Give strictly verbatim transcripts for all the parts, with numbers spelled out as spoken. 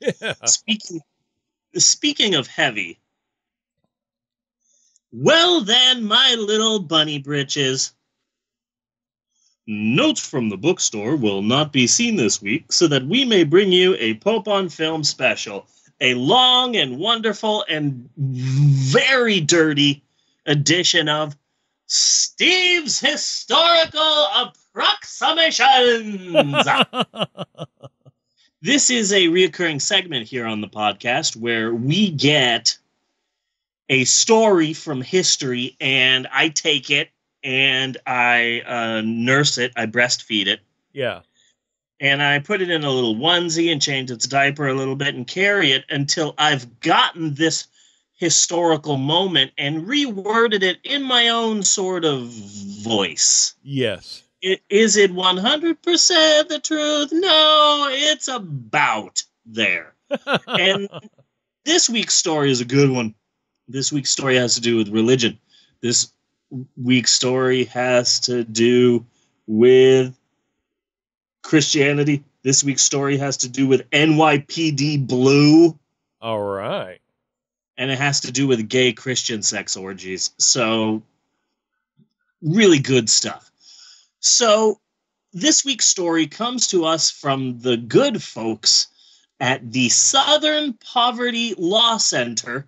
Yeah. Speaking, speaking of heavy. Well then, my little bunny britches. Notes from the bookstore will not be seen this week, so that we may bring you a Pope on Film special. A long and wonderful and very dirty edition of Steve's Historical Approximations. This is a recurring segment here on the podcast where we get a story from history, and I take it and I uh, nurse it. I breastfeed it. Yeah. And I put it in a little onesie and change its diaper a little bit and carry it until I've gotten this historical moment and reworded it in my own sort of voice. Yes. It, is it one hundred percent the truth? No, it's about there. And this week's story is a good one. This week's story has to do with religion. This week's story has to do with Christianity. This week's story has to do with N Y P D Blue. All right. And it has to do with gay Christian sex orgies. So, really good stuff. So, this week's story comes to us from the good folks at the Southern Poverty Law Center,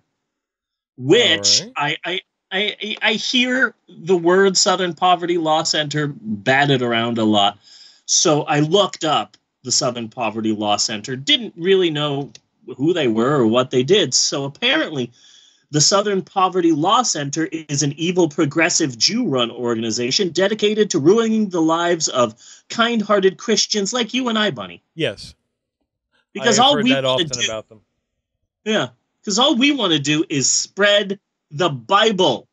which right. I, I I I hear the word Southern Poverty Law Center batted around a lot. So I looked up the Southern Poverty Law Center, didn't really know who they were or what they did. So apparently the Southern Poverty Law Center is an evil progressive Jew-run organization dedicated to ruining the lives of kind-hearted Christians like you and I, Bunny. Yes. Because I have all heard we that often do, about them. Yeah, because all we want to do is spread the Bible.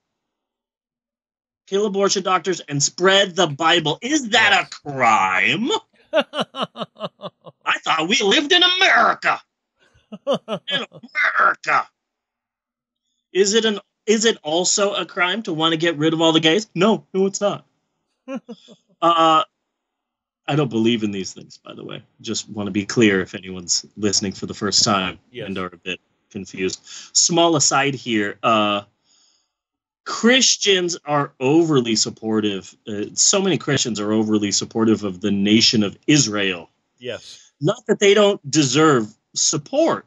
Kill abortion doctors and spread the Bible. Is that a crime? I thought we lived in America. In America. Is it an is it also a crime to want to get rid of all the gays? No, no, it's not. uh I don't believe in these things, by the way. Just want to be clear if anyone's listening for the first time yes. and are a bit confused. Small aside here, uh Christians are overly supportive. Uh, so many Christians are overly supportive of the nation of Israel. Yes. Not that they don't deserve support,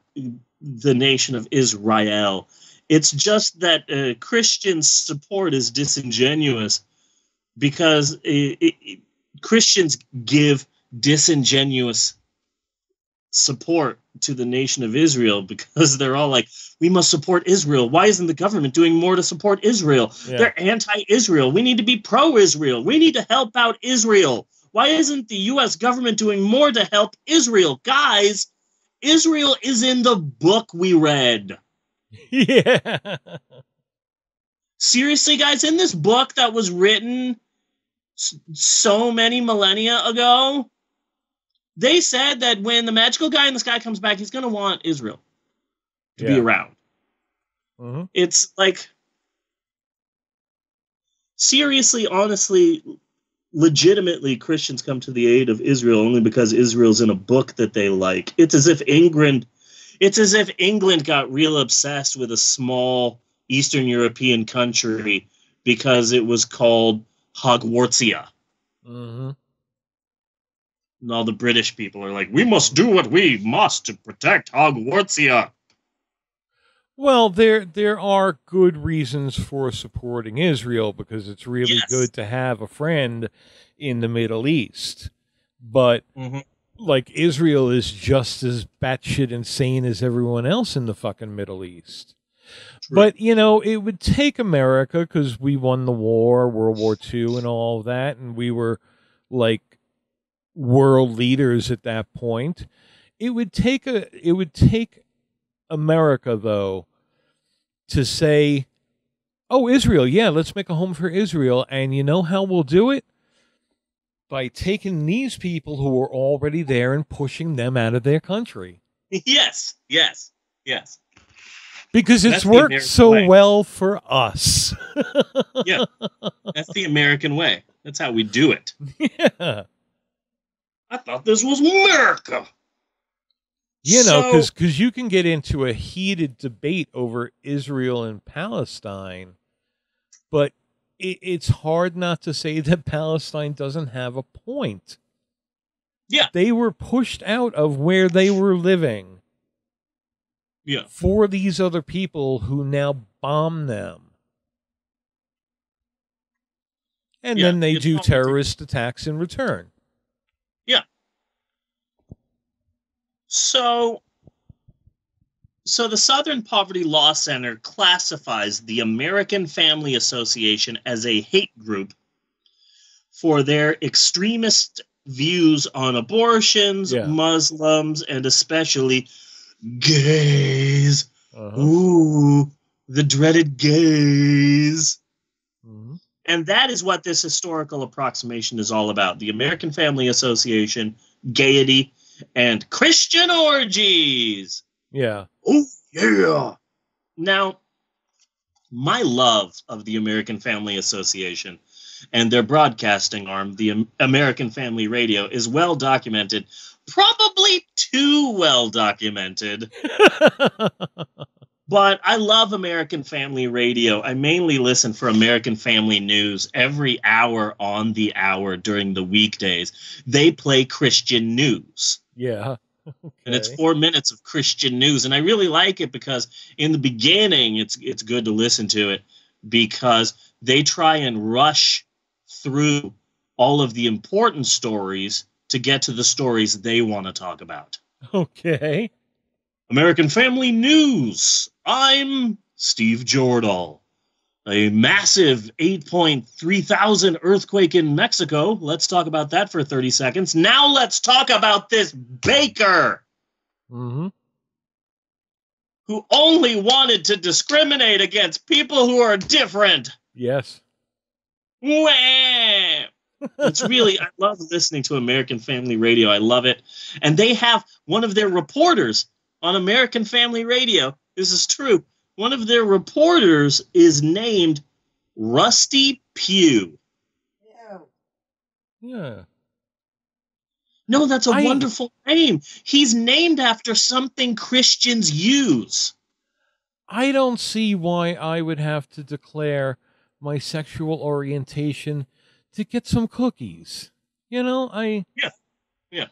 the nation of Israel. It's just that uh, Christian support is disingenuous because it, it, it, Christians give disingenuous support to the nation of Israel because they're all like, we must support Israel. Why isn't the government doing more to support Israel? Yeah. They're anti-Israel. We need to be pro-Israel. We need to help out Israel. Why isn't the U S government doing more to help Israel? Guys, Israel is in the book we read. Yeah. Seriously, guys, in this book that was written so many millennia ago, they said that when the magical guy in the sky comes back, he's going to want Israel to yeah. be around. Mm-hmm. It's like, seriously, honestly, legitimately, Christians come to the aid of Israel only because Israel's in a book that they like. It's as if England, it's as if England got real obsessed with a small Eastern European country because it was called Hogwartsia. Mm-hmm. And all the British people are like, we must do what we must to protect Hogwartsia. Well, there there are good reasons for supporting Israel because it's really yes. good to have a friend in the Middle East. But, mm-hmm. like, Israel is just as batshit insane as everyone else in the fucking Middle East. True. But, you know, it would take America, because we won the war, World War Two and all that, and we were, like, world leaders at that point. It would take a it would take America though to say, oh, Israel, yeah, let's make a home for Israel. And you know how we'll do it? By taking these people who are already there and pushing them out of their country. Yes, yes, yes. Because it's that's worked so way. Well for us. Yeah. That's the American way. That's how we do it. Yeah. I thought this was America. You know, because so, because you can get into a heated debate over Israel and Palestine, but it, it's hard not to say that Palestine doesn't have a point. Yeah. They were pushed out of where they were living. Yeah. For these other people who now bomb them. And yeah, then they do terrorist attacks in return. Yeah. So, so the Southern Poverty Law Center classifies the American Family Association as a hate group for their extremist views on abortions, yeah. Muslims, and especially gays. Uh-huh. Ooh, the dreaded gays. Mm-hmm. And that is what this historical approximation is all about. The American Family Association, gaiety, and Christian orgies. Yeah. Oh, yeah. Now, my love of the American Family Association and their broadcasting arm, the American Family Radio, is well documented. Probably too well documented. But I love American Family Radio. I mainly listen for American Family News every hour on the hour during the weekdays. They play Christian news. Yeah. Okay. And it's four minutes of Christian news. And I really like it because in the beginning, it's it's good to listen to it because they try and rush through all of the important stories to get to the stories they want to talk about. Okay. American Family News. I'm Steve Jordahl. A massive eight point three thousand earthquake in Mexico. Let's talk about that for thirty seconds. Now let's talk about this baker mm-hmm. who only wanted to discriminate against people who are different. Yes. Wham! It's really, I love listening to American Family Radio. I love it. And they have one of their reporters on American Family Radio, this is true, one of their reporters is named Rusty Pew. Yeah. Yeah. No, that's a I, wonderful name. He's named after something Christians use. I don't see why I would have to declare my sexual orientation to get some cookies. You know, I... Yeah, yeah.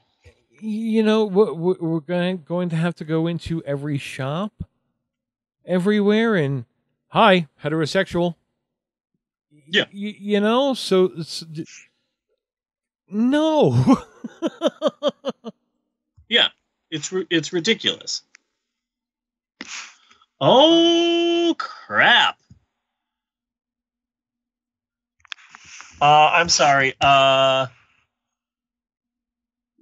You know, we're going to have to go into every shop, everywhere, and, hi, heterosexual. Yeah. Y you know, so, so no. Yeah, it's, it's ridiculous. Oh, crap. Uh, I'm sorry, uh...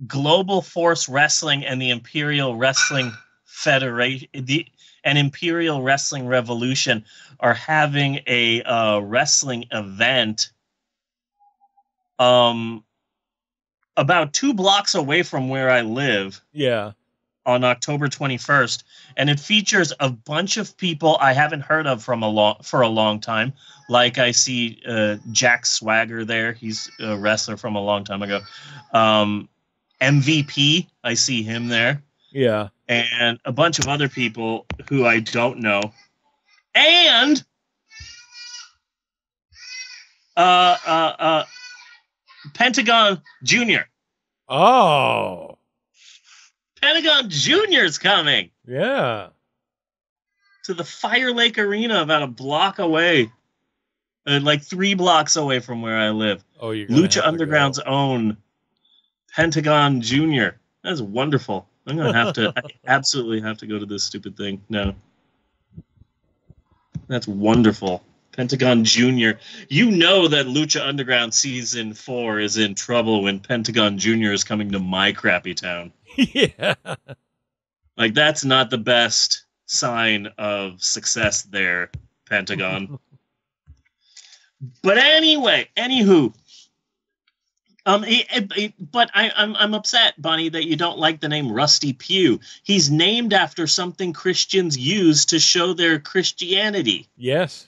Global Force Wrestling and the Imperial Wrestling Federation, the and Imperial Wrestling Revolution are having a uh, wrestling event um, about two blocks away from where I live. Yeah, on October twenty-first, and it features a bunch of people I haven't heard of from a long for a long time. Like I see uh, Jack Swagger there; he's a wrestler from a long time ago. Um, M V P, I see him there. Yeah. And a bunch of other people who I don't know. And uh uh uh Pentagon Junior. Oh. Pentagon Junior's coming. Yeah. To the Fire Lake Arena about a block away. Uh, like three blocks away from where I live. Oh, you're gonna Lucha Underground's own Pentagon Junior. That's wonderful. I'm going to have to, I absolutely have to go to this stupid thing. No. That's wonderful. Pentagon Junior You know that Lucha Underground season four is in trouble when Pentagon Junior is coming to my crappy town. Yeah. Like, that's not the best sign of success there, Pentagon. But anyway, anywho. Um, he, he, but I, I'm I'm upset, Bonnie, that you don't like the name Rusty Pew. He's named after something Christians use to show their Christianity. Yes,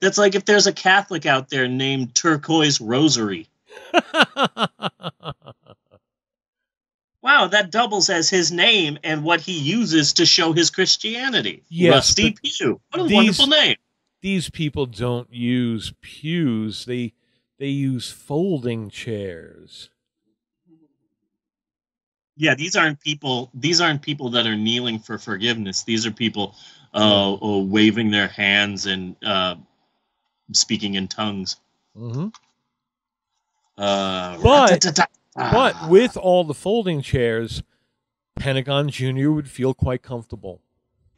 that's like if there's a Catholic out there named Turquoise Rosary. Wow, wow, that doubles as his name and what he uses to show his Christianity. Yes, Rusty Pew. What a these, wonderful name. These people don't use pews. They, they use folding chairs. Yeah, these aren't people. These aren't people that are kneeling for forgiveness. These are people uh, uh, waving their hands and uh, speaking in tongues. Mm-hmm. uh, but da, da, da, da. But with all the folding chairs, Pentagon Junior would feel quite comfortable.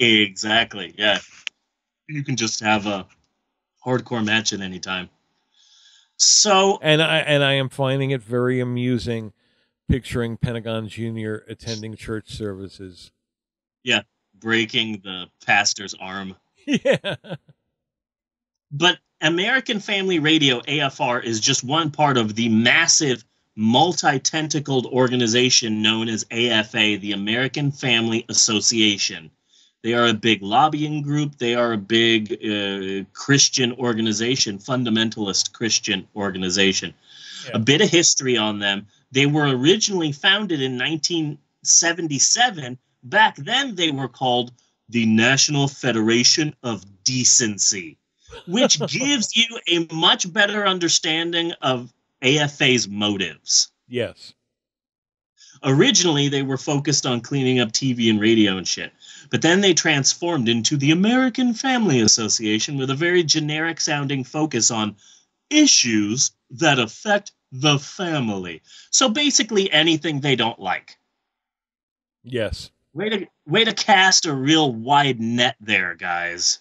Exactly. Yeah, you can just have a hardcore match at any time. So, and I and I am finding it very amusing. Picturing Pentagon Junior attending church services. Yeah, breaking the pastor's arm. Yeah. But American Family Radio, A F R, is just one part of the massive multi-tentacled organization known as A F A, the American Family Association. They are a big lobbying group. They are a big uh, Christian organization, fundamentalist Christian organization. Yeah. A bit of history on them. They were originally founded in nineteen seventy-seven. Back then, they were called the National Federation of Decency, which gives you a much better understanding of A F A's motives. Yes. Originally, they were focused on cleaning up T V and radio and shit. But then they transformed into the American Family Association with a very generic-sounding focus on issues that affect the family. So basically anything they don't like. Yes. Way to way to cast a real wide net there, guys.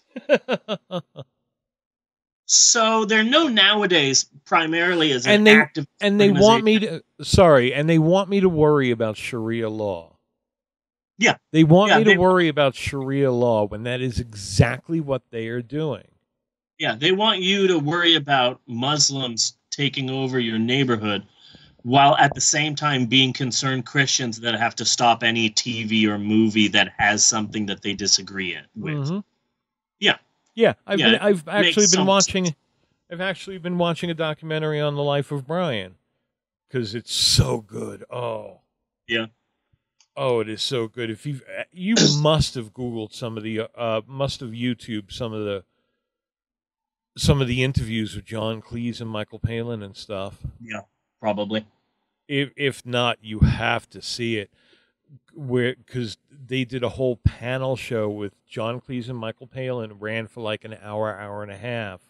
So they're known nowadays primarily as an and they, active and they want me to sorry, and they want me to worry about Sharia law. Yeah. They want yeah, me to they, worry about Sharia law when that is exactly what they are doing. Yeah, they want you to worry about Muslims taking over your neighborhood while at the same time being concerned Christians that have to stop any T V or movie that has something that they disagree with. Mm-hmm. Yeah. Yeah. I've, yeah, been, I've actually been watching, sense. I've actually been watching a documentary on the life of Brian because it's so good. Oh yeah. Oh, it is so good. If you've, you must have Googled some of the, uh, must have YouTube some of the, some of the interviews with John Cleese and Michael Palin and stuff. Yeah, probably. If if not, you have to see it, where because they did a whole panel show with John Cleese and Michael Palin, ran for like an hour, hour and a half,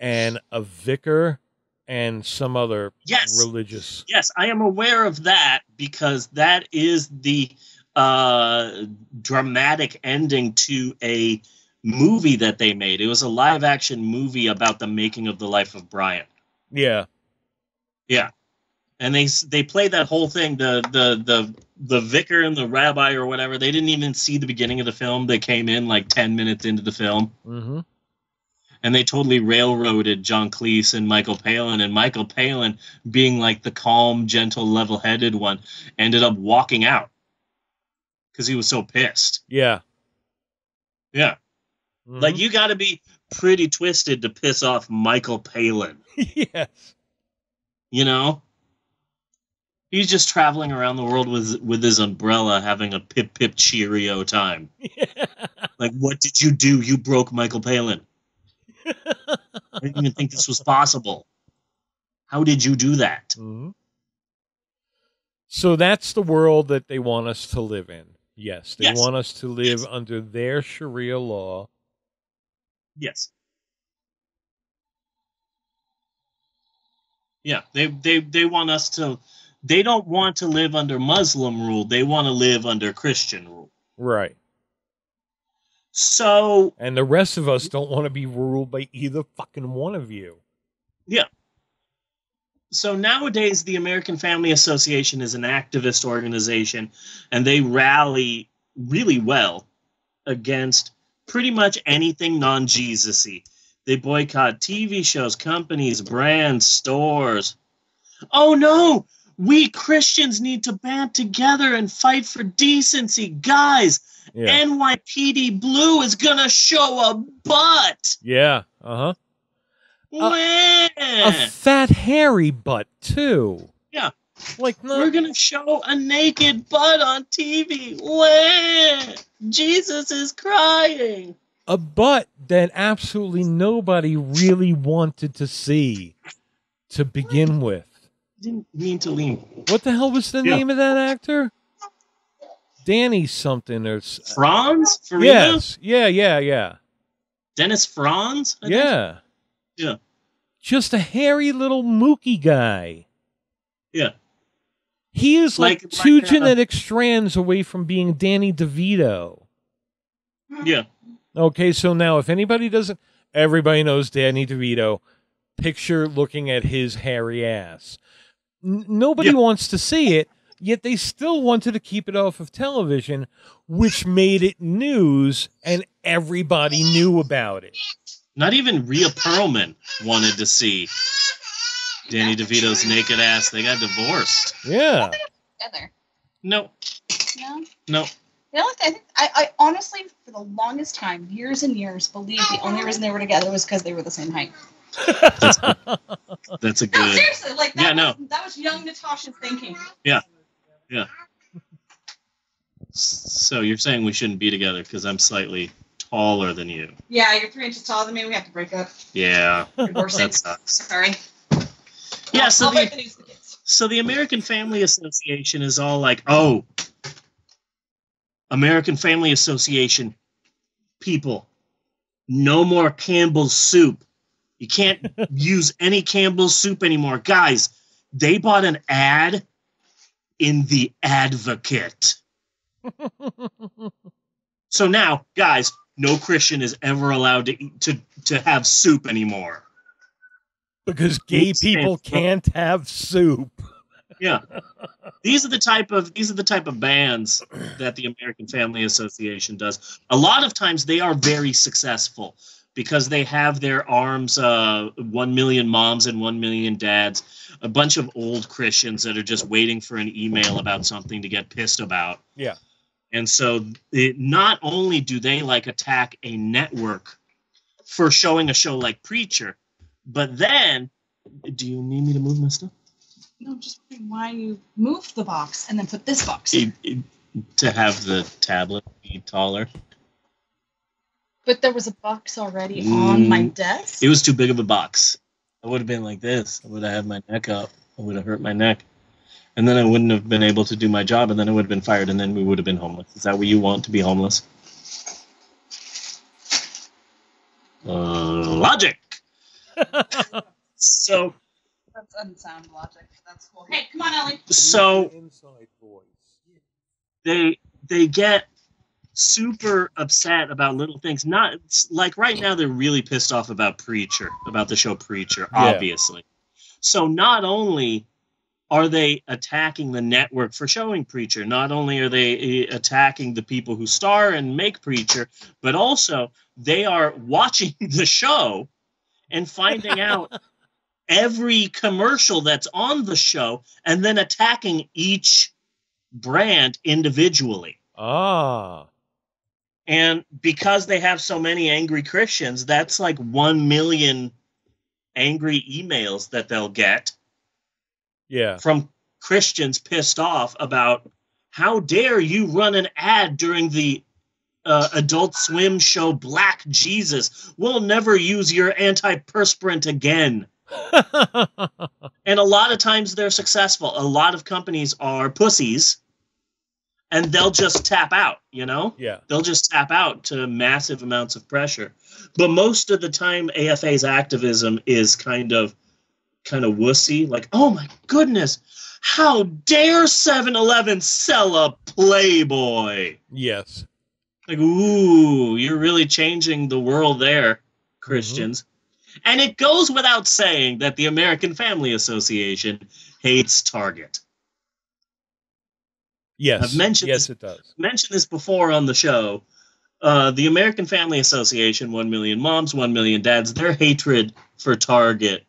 and a vicar and some other yes. religious. Yes, I am aware of that because that is the uh, dramatic ending to a movie that they made. It was a live action movie about the making of the life of Brian. Yeah. Yeah. And they they played that whole thing, the the the the vicar and the rabbi or whatever. They didn't even see the beginning of the film. They came in like ten minutes into the film. Mm-hmm. And they totally railroaded John Cleese and Michael Palin, and Michael Palin, being like the calm, gentle, level-headed one, ended up walking out because he was so pissed. Yeah. Yeah. Like, you got to be pretty twisted to piss off Michael Palin. Yes. You know? He's just traveling around the world with with his umbrella, having a pip-pip Cheerio time. Yeah. Like, what did you do? You broke Michael Palin. I didn't even think this was possible. How did you do that? Mm-hmm. So that's the world that they want us to live in. Yes, they yes. want us to live yes. under their Sharia law. Yes. Yeah, they, they, they want us to, they don't want to live under Muslim rule. They want to live under Christian rule. Right. So. And the rest of us don't want to be ruled by either fucking one of you. Yeah. So nowadays, the American Family Association is an activist organization, and they rally really well against pretty much anything non-Jesus-y. They boycott T V shows, companies, brands, stores. Oh no! We Christians need to band together and fight for decency. Guys, yeah. N Y P D Blue is gonna show a butt! Yeah, uh-huh. When? A, a fat, hairy butt, too. Yeah, Like, no. We're gonna show a naked butt on T V. Where Jesus is crying. A butt that absolutely nobody really wanted to see to begin with. Didn't mean to lean. What the hell was the yeah. name of that actor? Danny something or Franz? Farina? Yes. Yeah. Yeah. Yeah. Dennis Franz. I yeah. Think? Yeah. Just a hairy little mookie guy. Yeah. He is like, like two like, uh, genetic strands away from being Danny DeVito. Yeah. Okay, so now if anybody doesn't, everybody knows Danny DeVito. Picture looking at his hairy ass. N nobody yeah. wants to see it, yet they still wanted to keep it off of television, which made it news, and everybody knew about it. Not even Rhea Perlman wanted to see Danny DeVito's naked ass. They got divorced. Yeah. Together. No. No. No. You know, I, think, I, I honestly, for the longest time, years and years, believed the only reason they were together was because they were the same height. That's, that's a good. No, seriously, like that. Yeah, no. was, that was young Natasha's thinking. Yeah. Yeah. So you're saying we shouldn't be together because I'm slightly taller than you? Yeah, you're three inches taller than me. We have to break up. Yeah. That sucks. Sorry. Yeah, so the, so the American Family Association is all like, oh, American Family Association people, no more Campbell's soup. You can't use any Campbell's soup anymore. Guys, they bought an ad in The Advocate. So now, guys, no Christian is ever allowed to eat, to, to have soup anymore. Because gay people can't have soup. Yeah. These are the type of these are the type of bans that the American Family Association does. A lot of times they are very successful because they have their arms, uh, one million moms and one million dads, a bunch of old Christians that are just waiting for an email about something to get pissed about. Yeah. And so it, not only do they like attack a network for showing a show like Preacher, but then, do you need me to move my stuff? No, just why you moved the box and then put this box in. It, it, to have the tablet be taller. But there was a box already mm, on my desk. It was too big of a box. I would have been like this. I would have had my neck up. I would have hurt my neck. And then I wouldn't have been able to do my job, and then I would have been fired, and then we would have been homeless. Is that what you want, to be homeless? Uh, logic! So that's unsound logic. That's cool. Hey, come on, Ellie. So they they get super upset about little things. Not like right now they're really pissed off about Preacher, about the show Preacher, obviously. Yeah. So not only are they attacking the network for showing Preacher, not only are they attacking the people who star and make Preacher, but also they are watching the show and finding out every commercial that's on the show and then attacking each brand individually. Ah. And because they have so many angry Christians, that's like one million angry emails that they'll get. Yeah. From Christians pissed off about, how dare you run an ad during the Uh, Adult Swim show Black Jesus. We'll never use your antiperspirant again. And a lot of times they're successful. A lot of companies are pussies, and they'll just tap out, you know? Yeah. They'll just tap out to massive amounts of pressure. But most of the time, A F A's activism is kind of kind of wussy. Like, oh my goodness, how dare seven eleven sell a Playboy? Yes. Like, ooh, you're really changing the world there, Christians. Mm-hmm. And it goes without saying that the American Family Association hates Target. Yes, I've mentioned yes, this, it does. Mentioned this before on the show. Uh, the American Family Association, one million moms, one million dads, their hatred for Target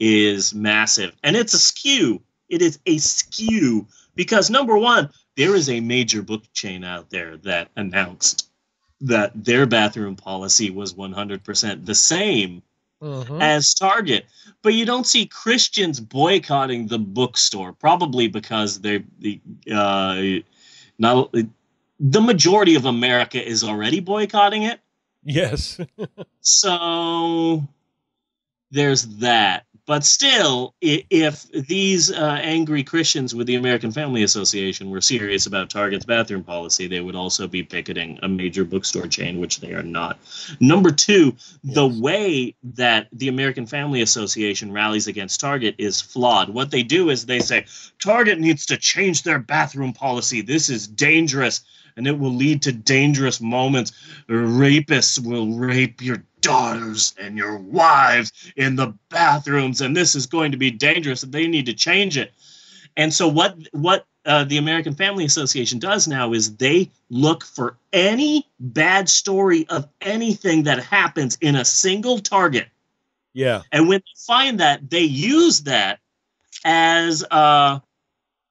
is massive. And it's askew. It is askew because, number one, there is a major book chain out there that announced that their bathroom policy was one hundred percent the same mm-hmm. as Target. But you don't see Christians boycotting the bookstore, probably because they the uh, not the majority of America is already boycotting it. Yes. So there's that. But still, if these uh, angry Christians with the American Family Association were serious about Target's bathroom policy, they would also be picketing a major bookstore chain, which they are not. Number two, yes. The way that the American Family Association rallies against Target is flawed. What they do is they say, Target needs to change their bathroom policy. This is dangerous, and it will lead to dangerous moments. Rapists will rape your daughters and your wives in the bathrooms, and this is going to be dangerous. They need to change it. And so what what uh, the American Family Association does now is they look for any bad story of anything that happens in a single Target. Yeah. And when they find that, they use that as uh,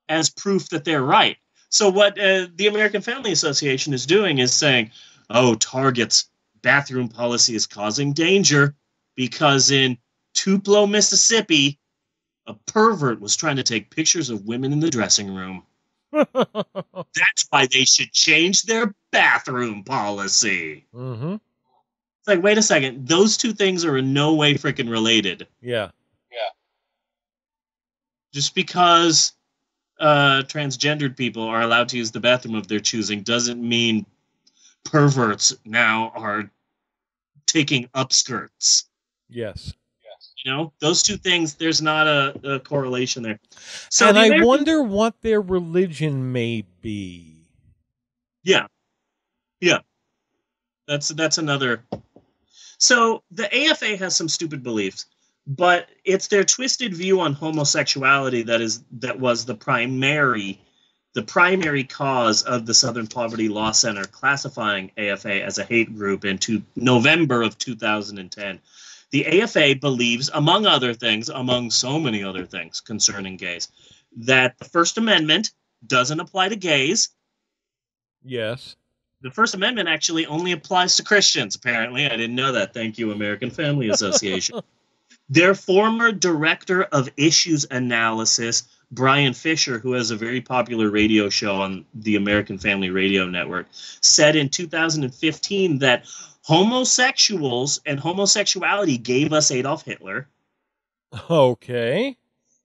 as proof that they're right. So what uh, the American Family Association is doing is saying, oh, Target's bathroom policy is causing danger because in Tupelo, Mississippi, a pervert was trying to take pictures of women in the dressing room. That's why they should change their bathroom policy. Mm-hmm. It's like, wait a second. Those two things are in no way freaking related. Yeah. Yeah. Just because uh, transgendered people are allowed to use the bathroom of their choosing doesn't mean perverts now are taking upskirts. Yes. Yes. You know, those two things, there's not a, a correlation there. So and the American- I wonder what their religion may be. Yeah. Yeah. That's, that's another. So the A F A has some stupid beliefs, but it's their twisted view on homosexuality that is, that was the primary The primary cause of the Southern Poverty Law Center classifying A F A as a hate group in to November of two thousand ten. The A F A believes, among other things, among so many other things concerning gays, that the First Amendment doesn't apply to gays. Yes. The First Amendment actually only applies to Christians, apparently. I didn't know that. Thank you, American Family Association. Their former director of issues analysis, Brian Fisher, who has a very popular radio show on the American Family Radio Network, said in two thousand fifteen that homosexuals and homosexuality gave us Adolf Hitler. Okay.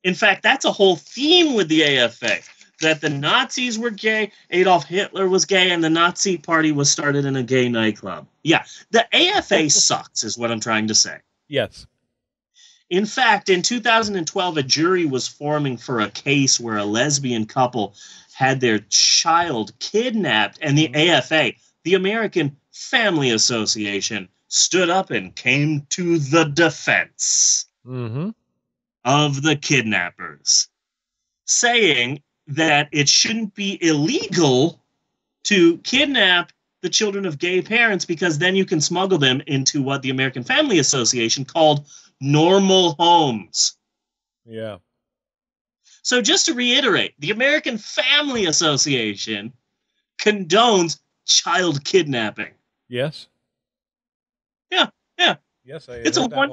In fact, that's a whole theme with the A F A, that the Nazis were gay, Adolf Hitler was gay, and the Nazi party was started in a gay nightclub. Yeah, the A F A sucks, is what I'm trying to say. Yes. In fact, in two thousand twelve, a jury was forming for a case where a lesbian couple had their child kidnapped, and the A F A, the American Family Association, stood up and came to the defense mm-hmm. of the kidnappers, saying that it shouldn't be illegal to kidnap the children of gay parents because then you can smuggle them into what the American Family Association called normal homes. Yeah. So just to reiterate, the American Family Association condones child kidnapping. Yes. Yeah, yeah. Yes, I it's a one.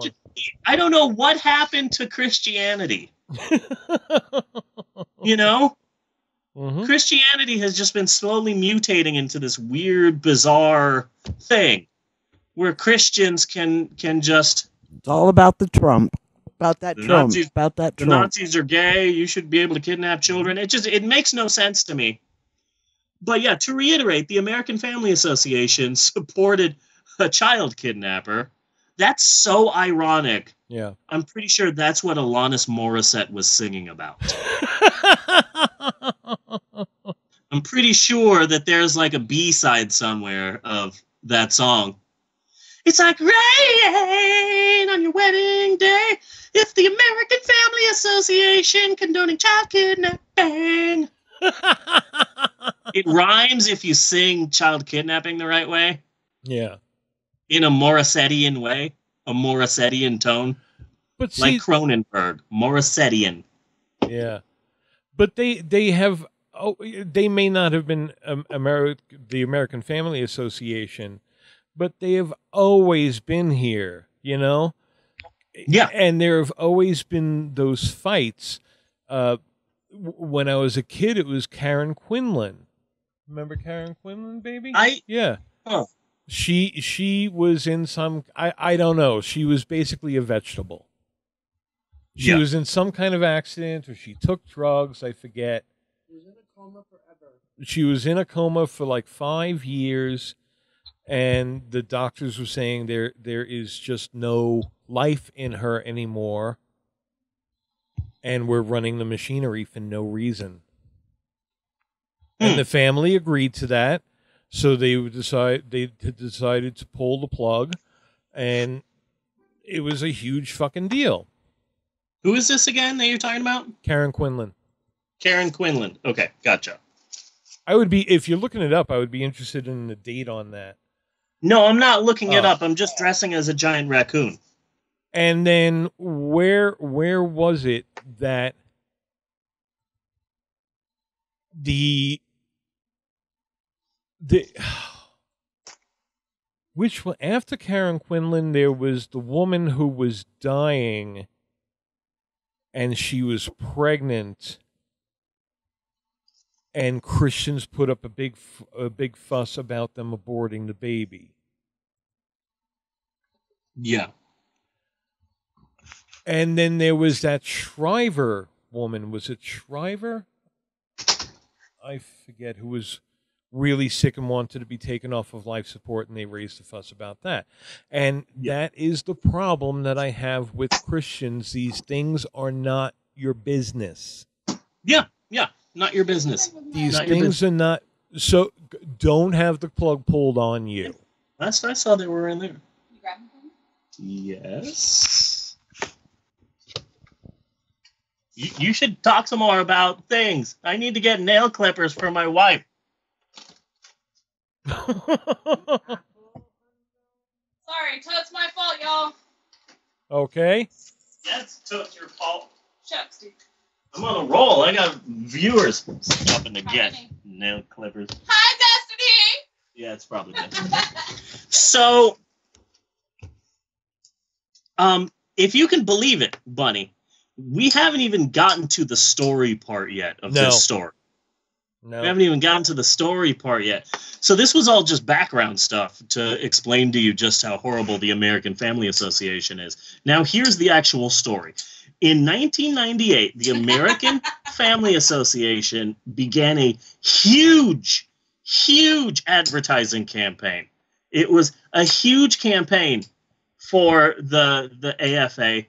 I don't know what happened to Christianity. You know? Mm-hmm. Christianity has just been slowly mutating into this weird, bizarre thing where Christians can can just It's all about the Trump, about that the Trump, Nazis, about that Trump. The Nazis are gay. You should be able to kidnap children. It just, it makes no sense to me. But yeah, to reiterate, the American Family Association supported a child kidnapper. That's so ironic. Yeah. I'm pretty sure that's what Alanis Morissette was singing about. I'm pretty sure that there's like a B-side somewhere of that song. It's like rain on your wedding day. It's the American Family Association condoning child kidnapping. It rhymes if you sing child kidnapping the right way. Yeah. In a Morissettian way. A Morissettian tone. But see, like Cronenberg. Morissettian. Yeah. But they, they have... Oh, they may not have been um, Ameri- the American Family Association... But they have always been here, you know? Yeah. And there have always been those fights. Uh, w- when I was a kid, it was Karen Quinlan. Remember Karen Quinlan, baby? I Yeah. Oh. She she was in some, I, I don't know, she was basically a vegetable. She yeah. was in some kind of accident, or she took drugs, I forget. She was in a coma forever. She was in a coma for like five years, and the doctors were saying there there is just no life in her anymore, and we're running the machinery for no reason. Mm. And the family agreed to that, so they would decide they decided to pull the plug, and it was a huge fucking deal. Who is this again that you're talking about? Karen Quinlan. Karen Quinlan. Okay, gotcha. I would be, if you're looking it up, I would be interested in the date on that. No, I'm not looking uh, it up. I'm just dressing as a giant raccoon. And then where where was it that the the which one, after Karen Quinlan there was the woman who was dying and she was pregnant, and Christians put up a big a big fuss about them aborting the baby. Yeah. And then there was that Shriver woman. Was it Shriver? I forget, who was really sick and wanted to be taken off of life support, and they raised a fuss about that. And yeah. that is the problem that I have with Christians. These things are not your business. Yeah, yeah. Not your business. These not things business. Are not, so don't have the plug pulled on you. Last I saw they were in there. You grabbing them? Yes. You, you should talk some more about things. I need to get nail clippers for my wife. Sorry, Toad's my fault, y'all. Okay. That's Toad's your fault. Shucks, dude. I'm on a roll. I got viewers stopping to get nail clippers. Hi, Destiny! Yeah, it's probably Destiny. So, um, if you can believe it, Bunny, we haven't even gotten to the story part yet of no. this story. No. We haven't even gotten to the story part yet. So this was all just background stuff to explain to you just how horrible the American Family Association is. Now, here's the actual story. In nineteen ninety-eight, the American Family Association began a huge, huge advertising campaign. It was a huge campaign for the, the A F A.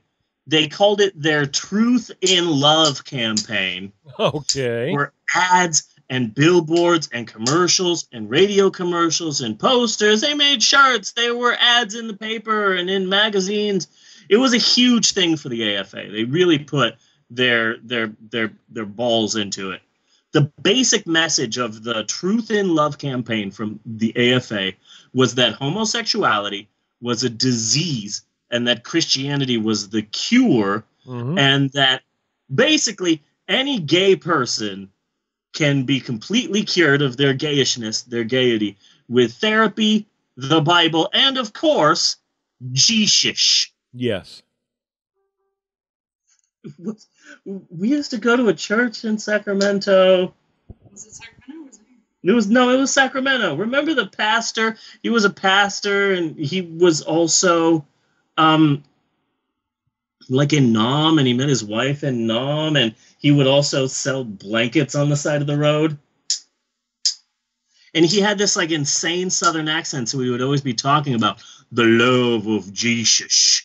They called it their Truth in Love campaign. Okay. Where ads and billboards and commercials and radio commercials and posters, they made shirts, there were ads in the paper and in magazines. It was a huge thing for the A F A. They really put their their their their balls into it. The basic message of the Truth in Love campaign from the A F A was that homosexuality was a disease and that Christianity was the cure, mm-hmm. and that basically any gay person can be completely cured of their gayishness, their gaiety, with therapy, the Bible, and, of course, Jesus. Yes. We used to go to a church in Sacramento. Was it Sacramento or was it here? It was, no, it was Sacramento. Remember the pastor? He was a pastor, and he was also um, like in Nam, and he met his wife in Nam, and he would also sell blankets on the side of the road. And he had this like insane Southern accent, so we would always be talking about the love of Jesus.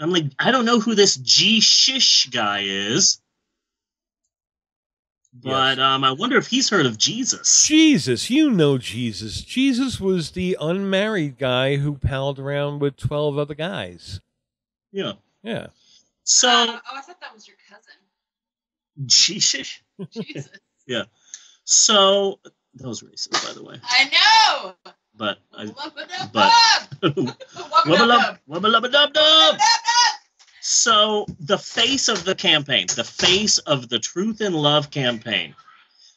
I'm like, I don't know who this Jesus guy is, but yes. um, I wonder if he's heard of Jesus. Jesus, you know Jesus. Jesus was the unmarried guy who palled around with twelve other guys. Yeah, yeah. So, uh, oh, I thought that was your cousin. Jesus. Jesus. Yeah. So that was racist, by the way. I know. But I, but wubba lubba dub dub. So the face of the campaign, the face of the Truth in Love campaign,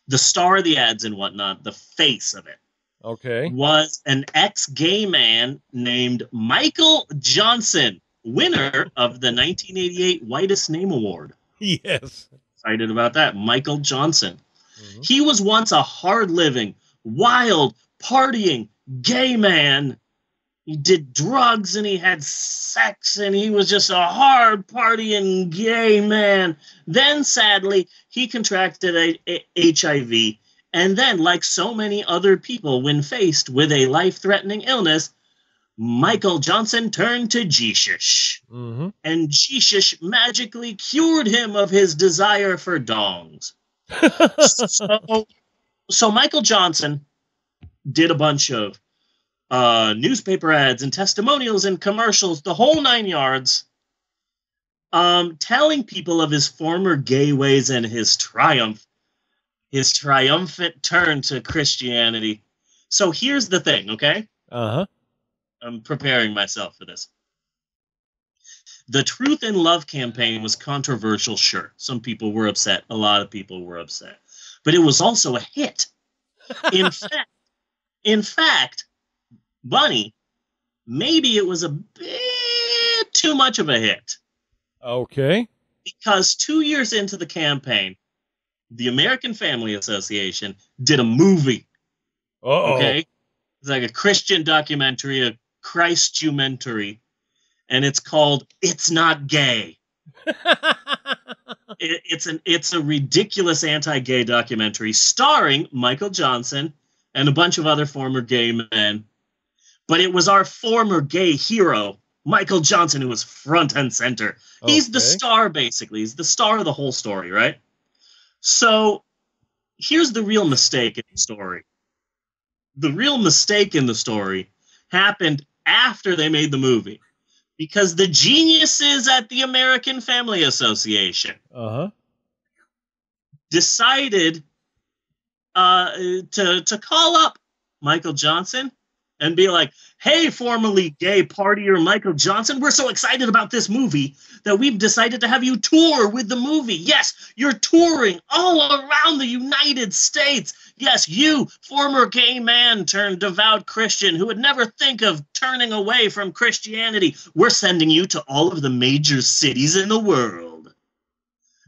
the star of the ads and whatnot, the face of it okay, was an ex-gay man named Michael Johnson, winner of the nineteen eighty-eight Whitest Name Award. Yes. Excited about that. Michael Johnson. Mm-hmm. He was once a hard-living, wild, partying, gay man. He did drugs and he had sex and he was just a hard partying gay man. Then, sadly, he contracted a, a, H I V. And then, like so many other people, when faced with a life-threatening illness, Michael Johnson turned to Jeeshish. Mm-hmm. And Jeeshish magically cured him of his desire for dongs. so, so Michael Johnson did a bunch of Uh, newspaper ads and testimonials and commercials, the whole nine yards, um, telling people of his former gay ways and his triumph, his triumphant turn to Christianity. So here's the thing, okay? Uh-huh. I'm preparing myself for this. The Truth in Love campaign was controversial, sure. Some people were upset. A lot of people were upset. But it was also a hit. In fact, in fact, Bunny, maybe it was a bit too much of a hit. Okay. Because two years into the campaign, the American Family Association did a movie. Uh-oh. Okay? It's like a Christian documentary, a Christumentary, and it's called It's Not Gay. it, it's, an, it's a ridiculous anti-gay documentary starring Michael Johnson and a bunch of other former gay men. But it was our former gay hero, Michael Johnson, who was front and center. Okay. He's the star, basically. He's the star of the whole story, right? So here's the real mistake in the story. The real mistake in the story happened after they made the movie. Because the geniuses at the American Family Association uh-huh. decided uh, to, to call up Michael Johnson and be like, hey, formerly gay partier Michael Johnson, we're so excited about this movie that we've decided to have you tour with the movie. Yes, you're touring all around the United States. Yes, you, former gay man turned devout Christian who would never think of turning away from Christianity. We're sending you to all of the major cities in the world.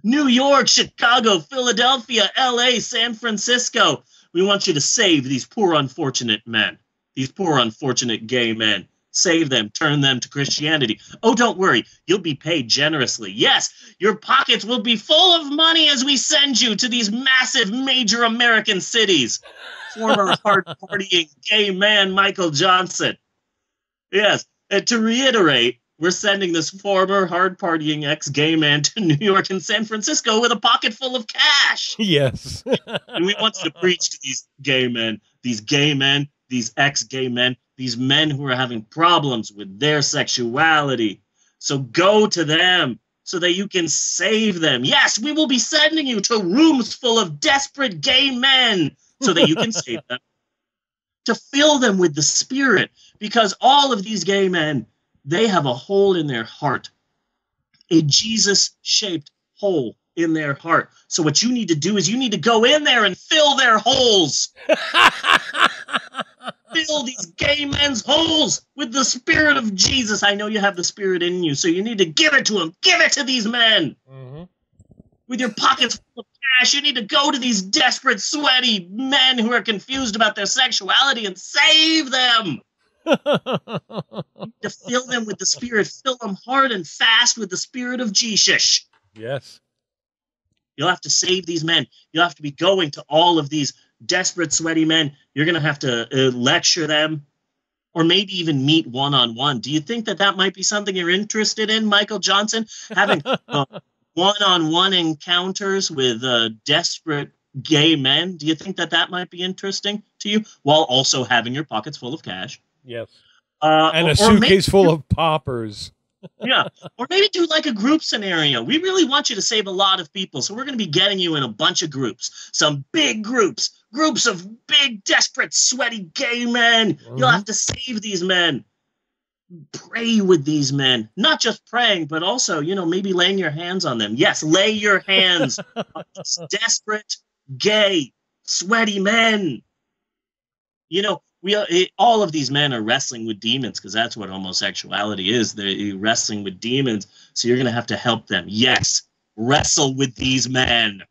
New York, Chicago, Philadelphia, L A, San Francisco. We want you to save these poor, unfortunate men. These poor, unfortunate gay men. Save them. Turn them to Christianity. Oh, don't worry. You'll be paid generously. Yes, your pockets will be full of money as we send you to these massive, major American cities. Former hard-partying gay man Michael Johnson. Yes, and to reiterate, we're sending this former hard-partying ex-gay man to New York and San Francisco with a pocket full of cash. Yes. And we want you to preach to these gay men. These gay men. These ex-gay men, these men who are having problems with their sexuality. So go to them so that you can save them. Yes, we will be sending you to rooms full of desperate gay men so that you can save them. To fill them with the Spirit, because all of these gay men, they have a hole in their heart, a Jesus-shaped hole in their heart. So what you need to do is you need to go in there and fill their holes. Fill these gay men's holes with the Spirit of Jesus. I know you have the Spirit in you, so you need to give it to them. Give it to these men. Mm-hmm. With your pockets full of cash, you need to go to these desperate, sweaty men who are confused about their sexuality and save them. To fill them with the Spirit. Fill them hard and fast with the Spirit of Jesus. Yes. You'll have to save these men. You'll have to be going to all of these desperate, sweaty men. You're going to have to uh, lecture them or maybe even meet one-on-one. Do you think that that might be something you're interested in, Michael Johnson? Having uh, one-on-one encounters with uh, desperate gay men? Do you think that that might be interesting to you while also having your pockets full of cash? Yes. Uh, and a suitcase full of poppers. Yeah. Or maybe do like a group scenario. We really want you to save a lot of people, so we're going to be getting you in a bunch of groups. Some big groups. Groups of big, desperate, sweaty gay men. Mm-hmm. You'll have to save these men. Pray with these men. Not just praying, but also, you know, maybe laying your hands on them. Yes, lay your hands on these desperate, gay, sweaty men. you know, we are, it, all of these men are wrestling with demons, because that's what homosexuality is. They're wrestling with demons. So you're going to have to help them. Yes. Wrestle with these men.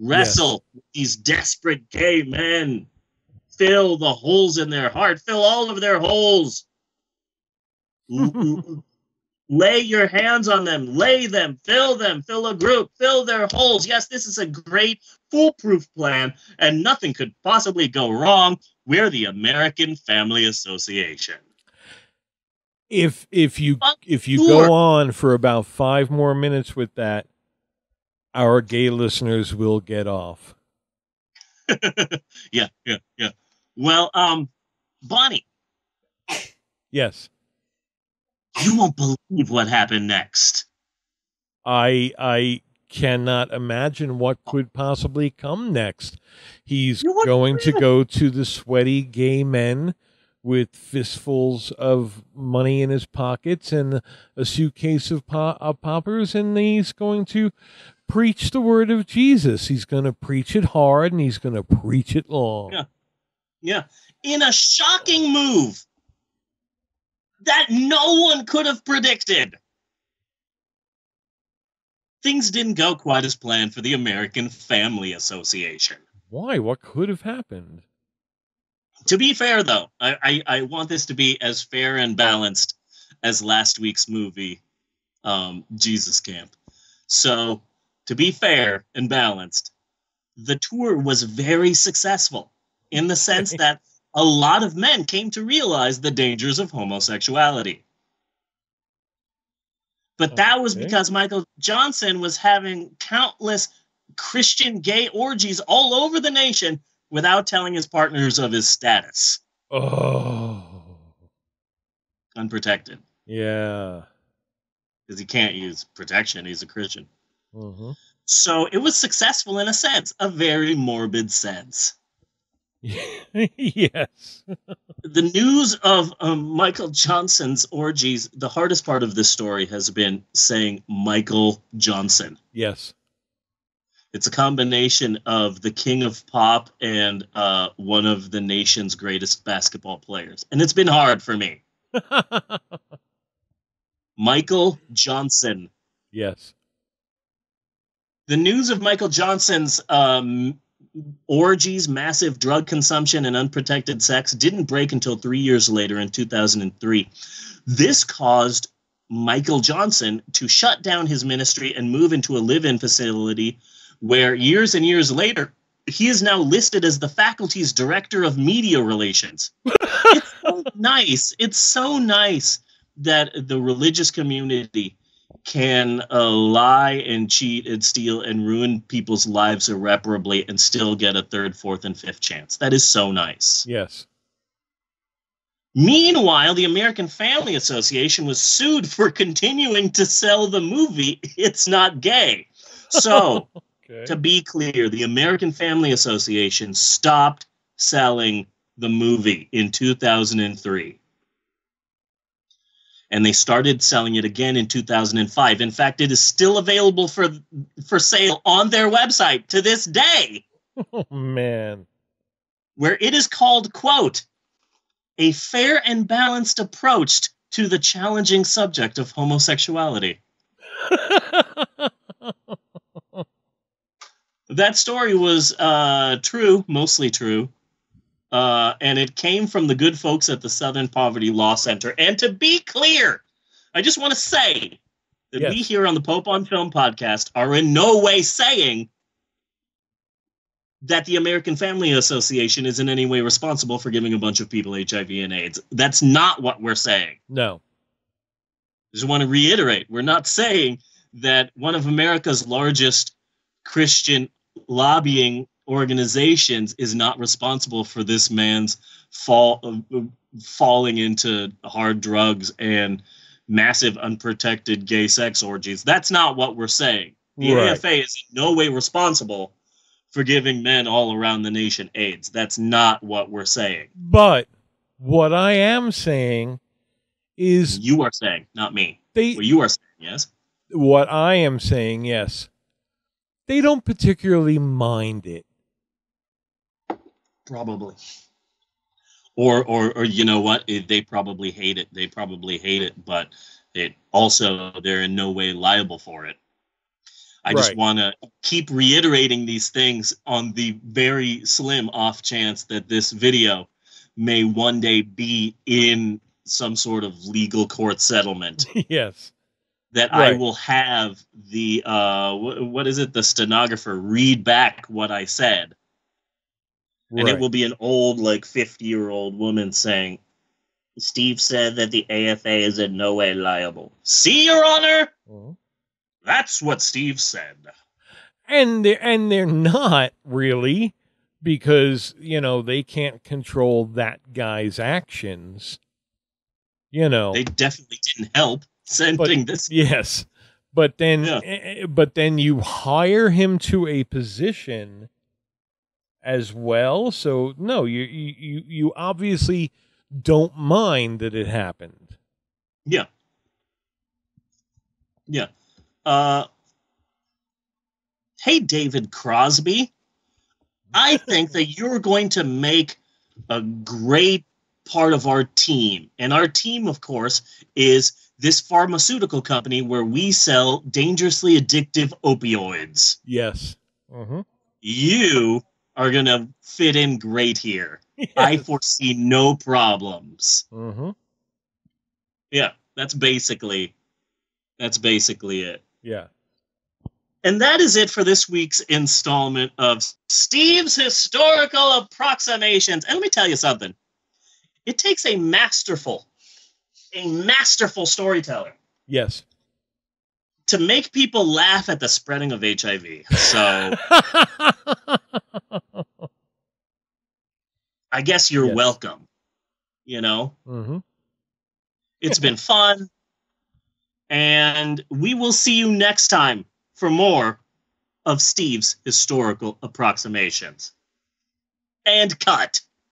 Wrestle yes. with these desperate gay men. Fill the holes in their heart. Fill all of their holes. Lay your hands on them. Lay them. Fill them. Fill a group. Fill their holes. Yes, this is a great foolproof plan, and nothing could possibly go wrong. We're the American Family Association. If if you if you go on for about five more minutes with that, our gay listeners will get off. yeah, yeah, yeah. Well, um, Bonnie. Yes. You won't believe what happened next. I I cannot imagine what could possibly come next. He's going to go to the sweaty gay men with fistfuls of money in his pockets and a suitcase of, pop- of poppers, and he's going to preach the word of Jesus. He's going to preach it hard, and he's going to preach it long. Yeah. Yeah. In a shocking move that no one could have predicted, things didn't go quite as planned for the American Family Association. Why? What could have happened? To be fair, though, I, I, I want this to be as fair and balanced as last week's movie, um, Jesus Camp. So, to be fair and balanced, the tour was very successful in the sense that a lot of men came to realize the dangers of homosexuality. But that okay. was because Michael Johnson was having countless Christian gay orgies all over the nation without telling his partners of his status. Oh. Unprotected. Yeah. Because he can't use protection. He's a Christian. Mm-hmm. So it was successful in a sense, a very morbid sense. Yes. The news of um, Michael Johnson's orgies, the hardest part of this story has been saying Michael Johnson. Yes. It's a combination of the king of pop and uh, one of the nation's greatest basketball players. And it's been hard for me. Michael Johnson. Yes. The news of Michael Johnson's um, orgies, massive drug consumption, and unprotected sex didn't break until three years later in two thousand three. This caused Michael Johnson to shut down his ministry and move into a live-in facility where years and years later, he is now listed as the faculty's director of media relations. It's so nice. It's so nice that the religious community can uh, lie and cheat and steal and ruin people's lives irreparably and still get a third, fourth, and fifth chance. That is so nice. Yes. Meanwhile, the American Family Association was sued for continuing to sell the movie It's Not Gay. So, okay. to be clear, the American Family Association stopped selling the movie in two thousand three. And they started selling it again in two thousand five. In fact, it is still available for for sale on their website to this day. Oh, man. Where it is called, quote, a fair and balanced approach to the challenging subject of homosexuality. That story was uh, true, mostly true. Uh, and it came from the good folks at the Southern Poverty Law Center. And to be clear, I just want to say that yes. we here on the Pope on Film podcast are in no way saying that the American Family Association is in any way responsible for giving a bunch of people H I V and AIDS. That's not what we're saying. No. I just want to reiterate, we're not saying that one of America's largest Christian lobbying organizations is not responsible for this man's fall uh, falling into hard drugs and massive unprotected gay sex orgies. That's not what we're saying. The right. A F A is in no way responsible for giving men all around the nation AIDS. That's not what we're saying. But what I am saying is... You are saying, not me. They, what you are saying, yes? What I am saying, yes. They don't particularly mind it. Probably. or, or, or you know what, they probably hate it. They probably hate it, but it also, they're in no way liable for it. I right. just want to keep reiterating these things on the very slim off chance that this video may one day be in some sort of legal court settlement. Yes. That right. I will have the, uh, wh what is it, the stenographer read back what I said. Right. And it will be an old, like, fifty-year-old woman saying, Steve said that the A F A is in no way liable. See, Your Honor? Mm-hmm. That's what Steve said. And they're, and they're not really, because, you know, they can't control that guy's actions. You know, they definitely didn't help sending but, this. Yes. But then, yeah. but then you hire him to a position as well. So no, you, you, you obviously don't mind that it happened. Yeah. Yeah. Uh, hey, David Crosby, I think that you're going to make a great part of our team. And our team, of course, is this pharmaceutical company where we sell dangerously addictive opioids. Yes. Mm-hmm. You are going to fit in great here. Yes. I foresee no problems. Mm-hmm. Yeah, that's basically, that's basically it. Yeah. And that is it for this week's installment of Steve's Historical Approximations. And let me tell you something. It takes a masterful, a masterful storyteller. Yes. To make people laugh at the spreading of H I V. So I guess you're yes. welcome. You know? Mm-hmm. It's been fun. And we will see you next time for more of Steve's Historical Approximations. And cut.